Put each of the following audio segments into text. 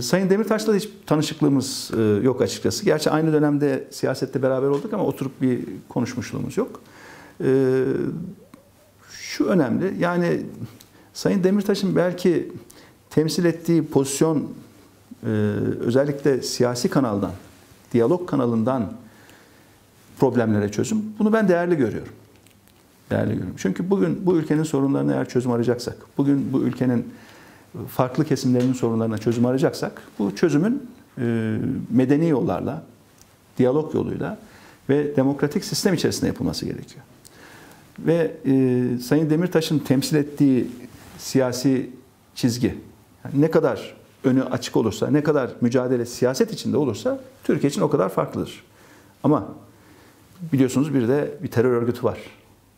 Sayın Demirtaş'la da hiç tanışıklığımız yok açıkçası. Gerçi aynı dönemde siyasette beraber olduk ama oturup bir konuşmuşluğumuz yok. Şu önemli, yani Sayın Demirtaş'ın belki temsil ettiği pozisyon özellikle siyasi kanaldan, diyalog kanalından problemlere çözüm. Bunu ben değerli görüyorum. Değerli görüyorum. Çünkü bugün bu ülkenin sorunlarına eğer çözüm arayacaksak, bugün bu ülkenin farklı kesimlerinin sorunlarına çözüm arayacaksak, bu çözümün medeni yollarla, diyalog yoluyla ve demokratik sistem içerisinde yapılması gerekiyor. Ve Sayın Demirtaş'ın temsil ettiği siyasi çizgi, yani ne kadar önü açık olursa, ne kadar mücadele siyaset içinde olursa Türkiye için o kadar farklıdır. Ama biliyorsunuz bir de bir terör örgütü var.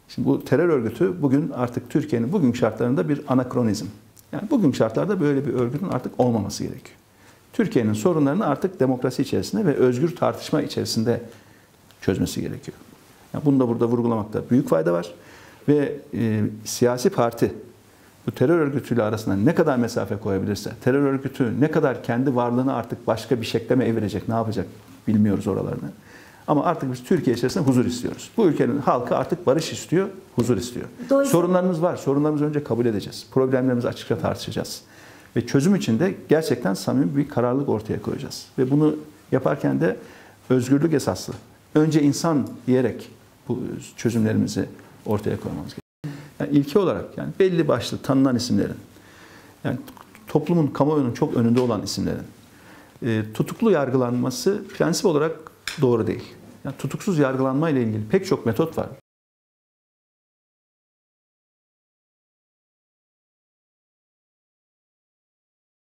Şimdi bu terör örgütü bugün artık Türkiye'nin bugün şartlarında bir anakronizm. Yani bugün şartlarda böyle bir örgütün artık olmaması gerekiyor. Türkiye'nin sorunlarını artık demokrasi içerisinde ve özgür tartışma içerisinde çözmesi gerekiyor. Yani bunu da burada vurgulamakta büyük fayda var. Ve siyasi parti bu terör örgütüyle arasında ne kadar mesafe koyabilirse, terör örgütü ne kadar kendi varlığını artık başka bir şekle mi evirecek, ne yapacak bilmiyoruz oralarını. Ama artık biz Türkiye içerisinde huzur istiyoruz. Bu ülkenin halkı artık barış istiyor, huzur istiyor. Sorunlarımız var. Sorunlarımızı önce kabul edeceğiz. Problemlerimizi açıkça tartışacağız. Ve çözüm için de gerçekten samimi bir kararlılık ortaya koyacağız. Ve bunu yaparken de özgürlük esaslı, önce insan diyerek bu çözümlerimizi ortaya koymamız gerekiyor. Yani ilke olarak, yani belli başlı tanınan isimlerin, yani toplumun, kamuoyunun çok önünde olan isimlerin tutuklu yargılanması prensip olarak doğru değil. Yani tutuksuz yargılanma ile ilgili pek çok metot var.